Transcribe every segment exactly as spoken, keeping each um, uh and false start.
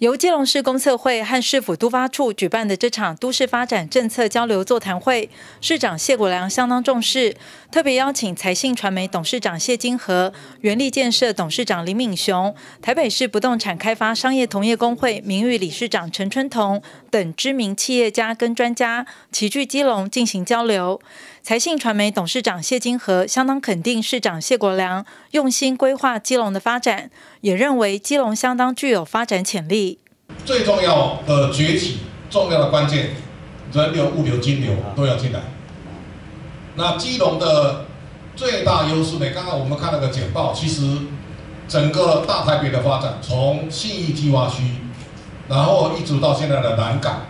由基隆市公测会和市府都发处举办的这场都市发展政策交流座谈会，市长谢国良相当重视，特别邀请财信传媒董事长谢金河、元力建设董事长林敏雄、台北市不动产开发商业同业公会名誉理事长陈春彤等知名企业家跟专家齐聚基隆进行交流。财信传媒董事长谢金河相当肯定市长谢国良用心规划基隆的发展，也认为基隆相当具有发展潜力。 最重要的崛起，重要的关键，人流、物流、金流都要进来。那基隆的最大优势呢？刚刚我们看那个简报，其实整个大台北的发展，从信义计划区，然后一直到现在的南港。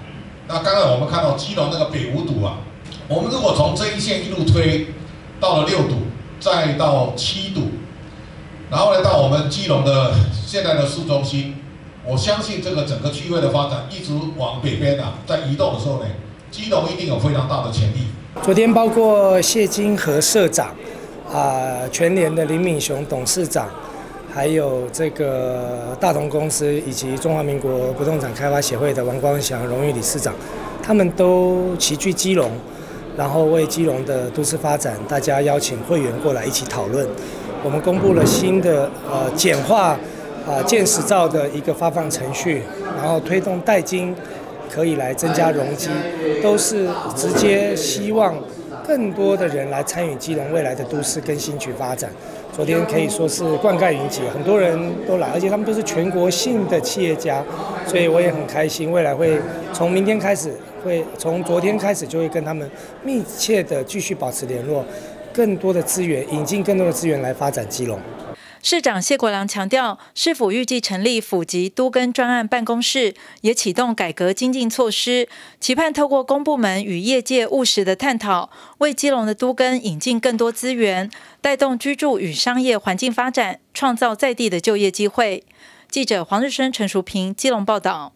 那刚刚我们看到基隆那个北五堵啊，我们如果从这一线一路推到了六堵，再到七堵，然后来到我们基隆的现在的市中心。 我相信这个整个区位的发展一直往北边啊，在移动的时候呢，基隆一定有非常大的潜力。昨天包括谢金河社长，啊、呃，全联的林敏雄董事长，还有这个大同公司以及中华民国不动产开发协会的王光祥荣誉理事长，他们都齐聚基隆，然后为基隆的都市发展，大家邀请会员过来一起讨论。我们公布了新的呃简化。 啊，建十兆的一个发放程序，然后推动代金，可以来增加容积，都是直接希望更多的人来参与基隆未来的都市跟新区发展。昨天可以说是灌溉云集，很多人都来，而且他们都是全国性的企业家，所以我也很开心。未来会从明天开始，会从昨天开始就会跟他们密切的继续保持联络，更多的资源引进更多的资源来发展基隆。 市长谢国良强调，市府预计成立府级都更专案办公室，也启动改革精进措施，期盼透过公部门与业界务实的探讨，为基隆的都更引进更多资源，带动居住与商业环境发展，创造在地的就业机会。记者黄日升、陈淑平，基隆报道。